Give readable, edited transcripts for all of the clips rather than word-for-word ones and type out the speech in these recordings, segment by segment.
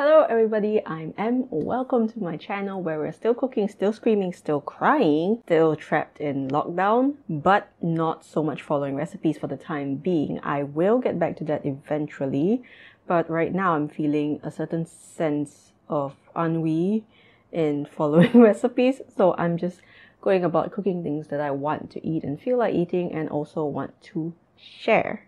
Hello everybody, I'm Em. Welcome to my channel where we're still cooking, still screaming, still crying, still trapped in lockdown, but not so much following recipes for the time being. I will get back to that eventually, but right now I'm feeling a certain sense of ennui in following recipes, so I'm just going about cooking things that I want to eat and feel like eating and also want to share.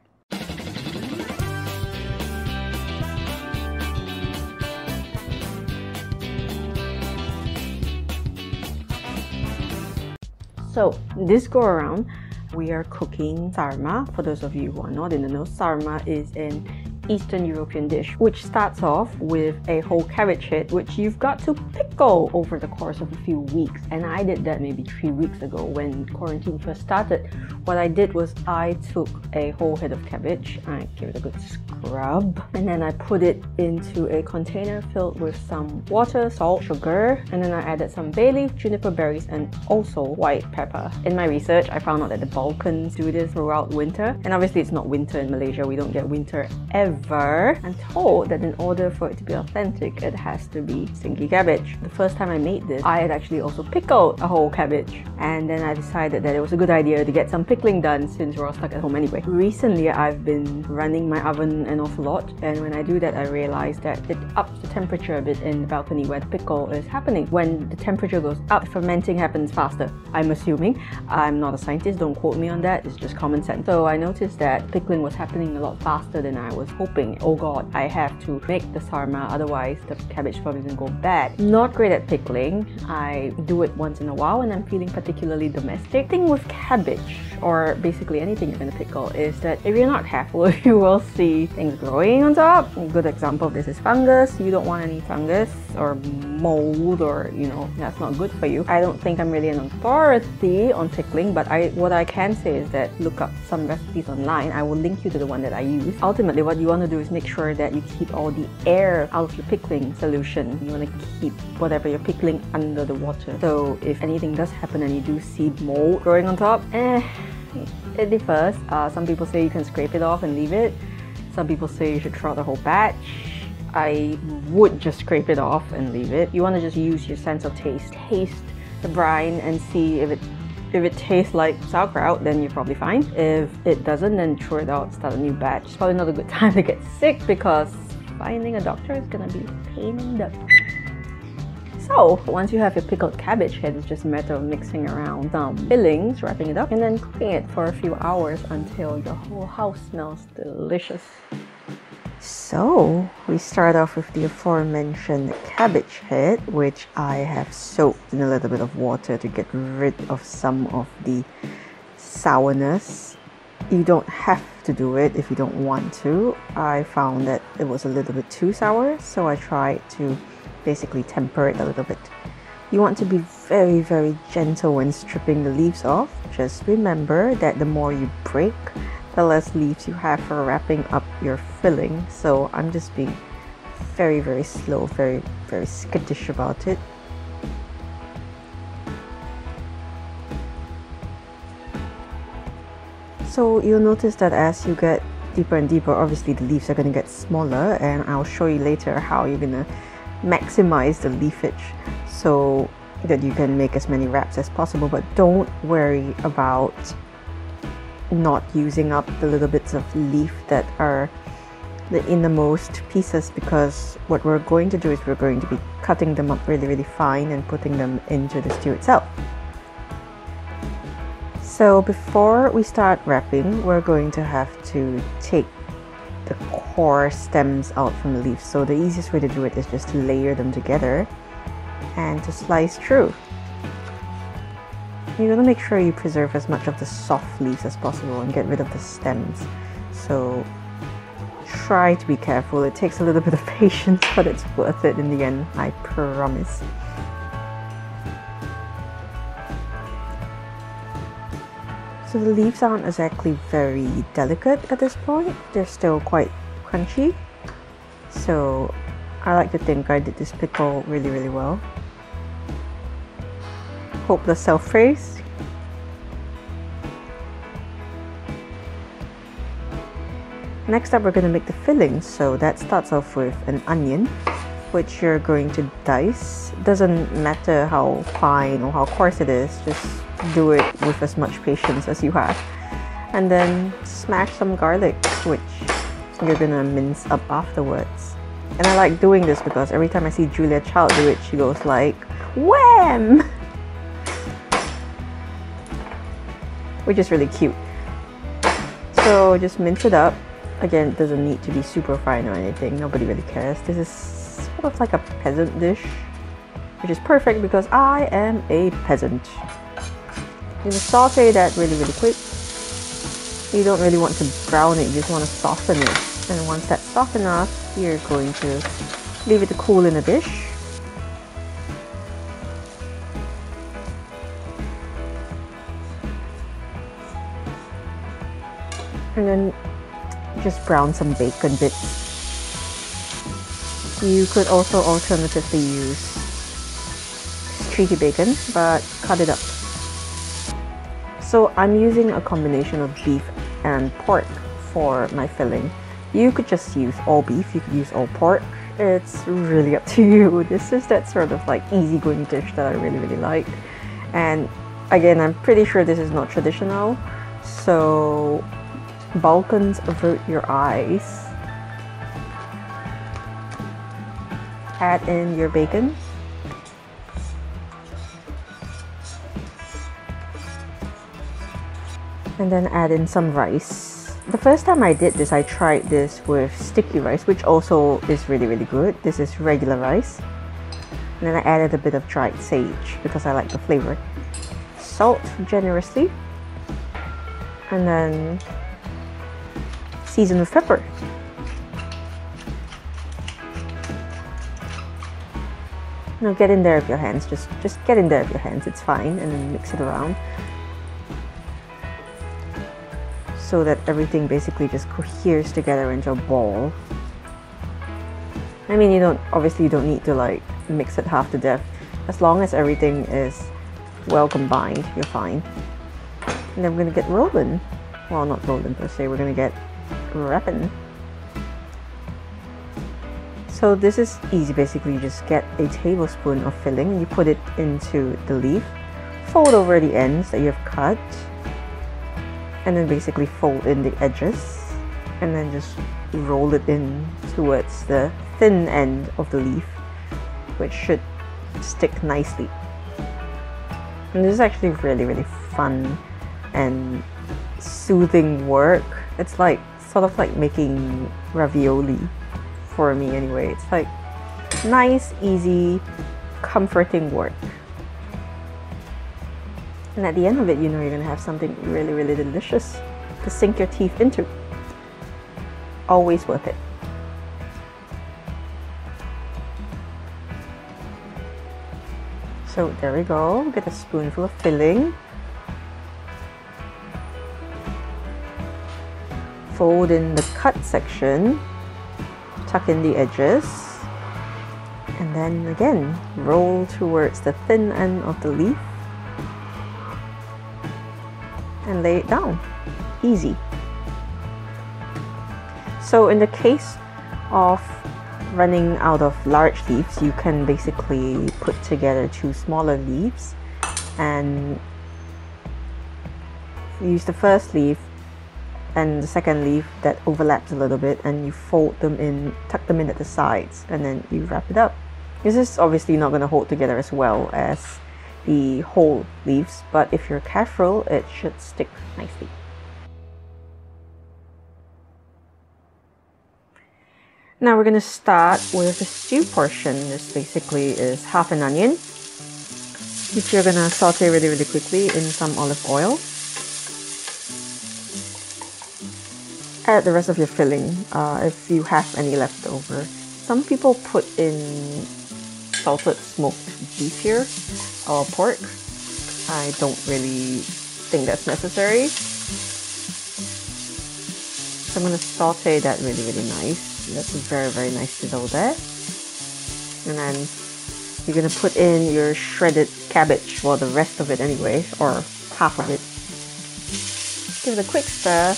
So this go around, we are cooking sarma. For those of you who are not in the know, sarma is an Eastern European dish which starts off with a whole cabbage head which you've got to pickle over the course of a few weeks, and I did that maybe 3 weeks ago when quarantine first started. What I did was I took a whole head of cabbage, I gave it a good scrub, and then I put it into a container filled with some water, salt, sugar, and then I added some bay leaf, juniper berries, and also white pepper. In my research I found out that the Balkans do this throughout winter, and obviously it's not winter in Malaysia, we don't get winter ever. I'm told that in order for it to be authentic, it has to be stinky cabbage. The first time I made this, I had actually also pickled a whole cabbage, and then I decided that it was a good idea to get some pickling done since we're all stuck at home anyway. Recently, I've been running my oven an awful lot, and when I do that, I realize that it ups the temperature a bit in the balcony where the pickle is happening. When the temperature goes up, fermenting happens faster, I'm assuming. I'm not a scientist, don't quote me on that, it's just common sense. So I noticed that pickling was happening a lot faster than I was hoping. Oh god, I have to make the sarma, otherwise the cabbage probably doesn't go bad. Not great at pickling. I do it once in a while when I'm feeling particularly domestic. The thing with cabbage, or basically anything you're gonna pickle, is that if you're not careful, you will see things growing on top. A good example of this is fungus. You don't want any fungus or mold, or you know, that's not good for you. I don't think I'm really an authority on pickling, but what I can say is that look up some recipes online. I will link you to the one that I use. Ultimately, what you want to do is make sure that you keep all the air out of your pickling solution. You want to keep whatever you're pickling under the water. So if anything does happen and you do see mold growing on top, it differs. Some people say you can scrape it off and leave it. Some people say you should throw out the whole batch. I would just scrape it off and leave it. You want to just use your sense of taste. Taste the brine and see if it tastes like sauerkraut, then you're probably fine. If it doesn't, then throw it out, start a new batch. It's probably not a good time to get sick because finding a doctor is gonna be a pain in the... So once you have your pickled cabbage head, it's just a matter of mixing around some fillings, wrapping it up, and then cooking it for a few hours until your whole house smells delicious. So we start off with the aforementioned cabbage head, which I have soaked in a little bit of water to get rid of some of the sourness. You don't have to do it if you don't want to. I found that it was a little bit too sour, so I tried to basically temper it a little bit. You want to be very, very gentle when stripping the leaves off. Just remember that the more you break, the less leaves you have for wrapping up your filling, so I'm just being very, very slow, very, very skittish about it. So you'll notice that as you get deeper and deeper, obviously the leaves are going to get smaller, and I'll show you later how you're going to maximize the leafage so that you can make as many wraps as possible. But don't worry about not using up the little bits of leaf that are the innermost pieces, because what we're going to do is we're going to be cutting them up really, really fine and putting them into the stew itself. So before we start wrapping, we're going to have to take the core stems out from the leaves. So the easiest way to do it is just to layer them together and to slice through. You're going to make sure you preserve as much of the soft leaves as possible and get rid of the stems. So try to be careful. It takes a little bit of patience, but it's worth it in the end, I promise. So the leaves aren't exactly very delicate at this point. They're still quite crunchy. So I like to think I did this pickle really, really well. Hopeless self-praise. Next up, we're going to make the filling. So that starts off with an onion. which you're going to dice. Doesn't matter how fine or how coarse it is, just do it with as much patience as you have. And then smash some garlic, which you're gonna mince up afterwards. And I like doing this because every time I see Julia Child do it, she goes like, wham! Which is really cute. So just mince it up. Again, it doesn't need to be super fine or anything, nobody really cares. This is sort of like a peasant dish, which is perfect because I am a peasant. You just saute that really, really quick. You don't really want to brown it, you just want to soften it. And once that's soft enough, you're going to leave it to cool in a dish. And then just brown some bacon bits. You could also alternatively use streaky bacon, but cut it up. So I'm using a combination of beef and pork for my filling. You could just use all beef, you could use all pork. It's really up to you. This is that sort of like easygoing dish that I really, really like. And again, I'm pretty sure this is not traditional, so Balkans, avert your eyes. Add in your bacon. And then add in some rice. The first time I did this, I tried this with sticky rice, which also is really, really good. This is regular rice. And then I added a bit of dried sage because I like the flavor. Salt generously. And then season with pepper. Now get in there with your hands, just get in there with your hands, it's fine, and then mix it around so that everything basically just coheres together into a ball. I mean, you don't need to like mix it half to death. As long as everything is well combined, you're fine. And then we're gonna get rolling. Well, not rolling per se, we're gonna get wrapping. So this is easy. Basically, you just get a tablespoon of filling, you put it into the leaf, fold over the ends that you've cut, and then basically fold in the edges, and then just roll it in towards the thin end of the leaf, which should stick nicely. And this is actually really, really fun and soothing work. It's like sort of like making ravioli, for me anyway. It's like nice, easy, comforting work. And at the end of it, you know you're gonna have something really, really delicious to sink your teeth into. Always worth it. So there we go, get a spoonful of filling. Fold in the cut section, tuck in the edges, and then again roll towards the thin end of the leaf and lay it down. Easy. So in the case of running out of large leaves, you can basically put together two smaller leaves and use the first leaf and the second leaf that overlaps a little bit, and you fold them in, tuck them in at the sides, and then you wrap it up. This is obviously not going to hold together as well as the whole leaves, but if you're careful, it should stick nicely. Now we're going to start with the stew portion. This basically is half an onion, which you're going to saute really, really quickly in some olive oil. Add the rest of your filling if you have any left over. Some people put in salted smoked beef here or pork. I don't really think that's necessary. So I'm going to saute that really, really nice. That's a very, very nice sizzle there. And then you're going to put in your shredded cabbage, well, the rest of it anyway, or half of it. Give it a quick stir.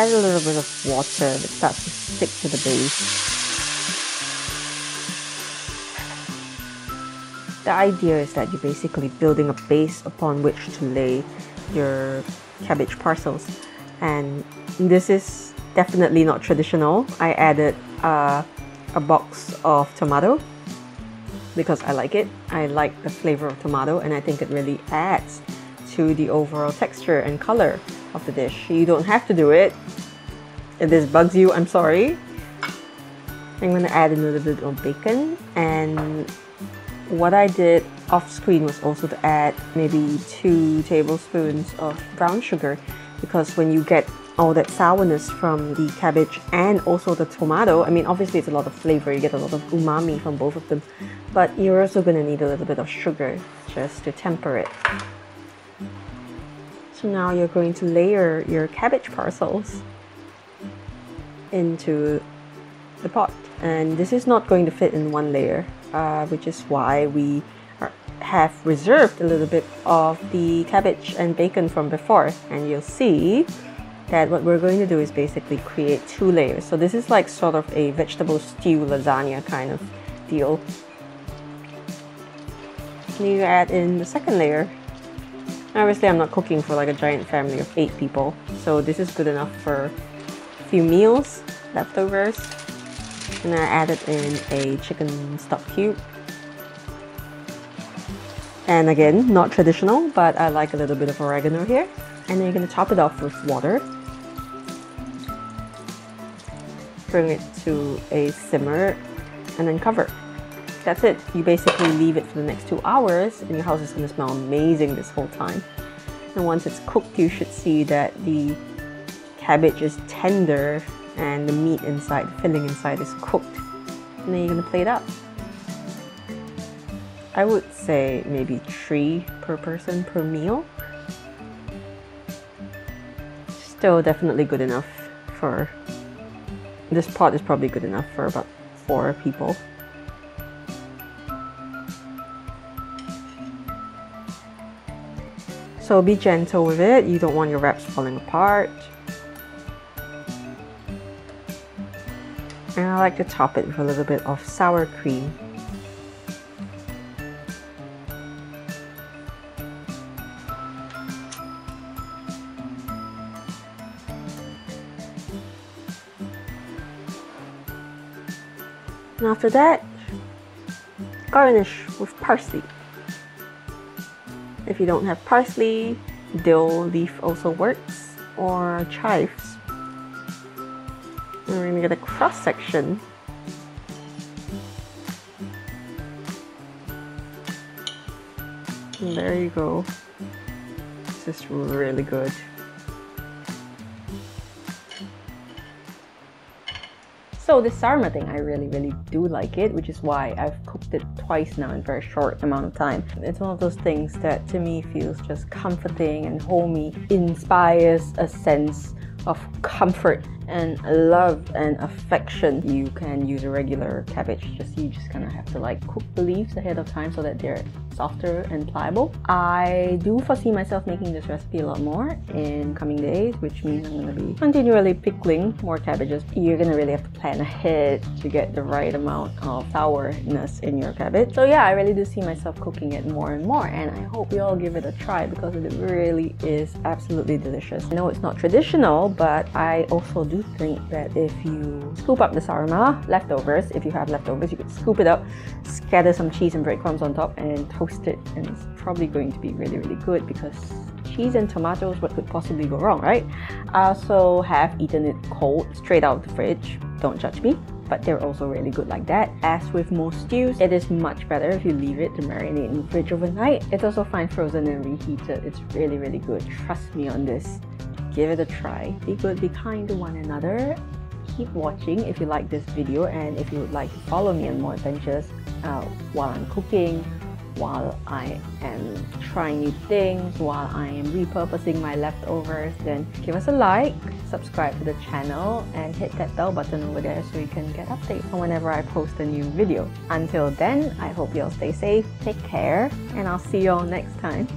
add a little bit of water that starts to stick to the base. The idea is that you're basically building a base upon which to lay your cabbage parcels, and this is definitely not traditional. I added a box of tomato because I like it. I like the flavor of tomato, and I think it really adds to the overall texture and color of the dish. You don't have to do it. If this bugs you, I'm sorry. I'm gonna add a little bit of bacon, and what I did off screen was also to add maybe 2 tablespoons of brown sugar, because when you get all that sourness from the cabbage and also the tomato, I mean obviously it's a lot of flavor, you get a lot of umami from both of them, but you're also gonna need a little bit of sugar just to temper it. So now you're going to layer your cabbage parcels into the pot, and this is not going to fit in one layer, which is why we have reserved a little bit of the cabbage and bacon from before. And you'll see that what we're going to do is basically create 2 layers. So this is like sort of a vegetable stew lasagna kind of deal. And you add in the second layer. Obviously, I'm not cooking for like a giant family of 8 people, so this is good enough for a few meals, leftovers. And I added in a chicken stock cube. And again, not traditional, but I like a little bit of oregano here. And then you're going to top it off with water. Bring it to a simmer and then cover. That's it. You basically leave it for the next 2 hours, and your house is going to smell amazing this whole time. And once it's cooked, you should see that the cabbage is tender and the meat inside, the filling inside, is cooked. And then you're going to plate up. I would say maybe 3 per person per meal. Still definitely good enough for... This pot is probably good enough for about 4 people. So be gentle with it, you don't want your wraps falling apart. And I like to top it with a little bit of sour cream. And after that, garnish with parsley. If you don't have parsley, dill leaf also works, or chives. And we're going to get a cross section. And there you go. This is really good. So this sarma thing, I really do like it, which is why I've cooked it twice now in a very short amount of time. It's one of those things that to me feels just comforting and homey, inspires a sense of comfort and love and affection. You can use a regular cabbage, you just kind of have to like cook the leaves ahead of time so that they're softer and pliable. I do foresee myself making this recipe a lot more in coming days, which means I'm going to be continually pickling more cabbages. You're going to really have to plan ahead to get the right amount of sourness in your cabbage. So yeah, I really do see myself cooking it more and more, and I hope you all give it a try because it really is absolutely delicious. I know it's not traditional, but I also do think that if you scoop up the sarma leftovers, if you have leftovers, you could scoop it up, scatter some cheese and breadcrumbs on top, and toast it, and it's probably going to be really good because cheese and tomatoes, what could possibly go wrong, right? I also have eaten it cold, straight out of the fridge, don't judge me, but they're also really good like that. As with most stews, it is much better if you leave it to marinate in the fridge overnight. It's also fine frozen and reheated. It's really good, trust me on this. Give it a try. Be good, be kind to one another. Keep watching if you like this video, and if you would like to follow me on more adventures while I'm cooking, while I am trying new things, while I am repurposing my leftovers, then give us a like, subscribe to the channel, and hit that bell button over there so you can get updates on whenever I post a new video. Until then, I hope you all stay safe, take care, and I'll see you all next time.